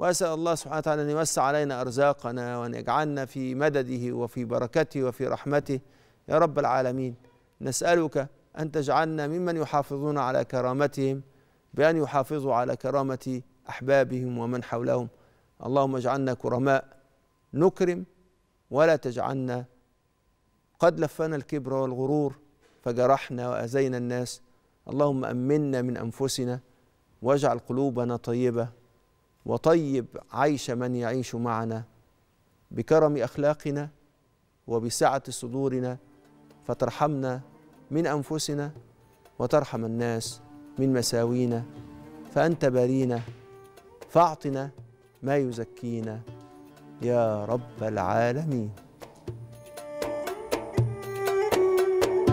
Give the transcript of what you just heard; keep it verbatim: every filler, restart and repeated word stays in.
وأسأل الله سبحانه وتعالى أن يوسع علينا أرزاقنا وأن يجعلنا في مدده وفي بركته وفي رحمته يا رب العالمين. نسألك أن تجعلنا ممن يحافظون على كرامتهم بأن يحافظوا على كرامة أحبابهم ومن حولهم. اللهم اجعلنا كرماء نكرم ولا تجعلنا قد لفنا الكبر والغرور فجرحنا وأذينا الناس. اللهم أمنا من أنفسنا واجعل قلوبنا طيبة وطيب عيش من يعيش معنا بكرم أخلاقنا وبسعة صدورنا، فترحمنا من أنفسنا وترحم الناس من مساوينا، فأنت بارينا فأعطنا ما يزكينا يا رب العالمين.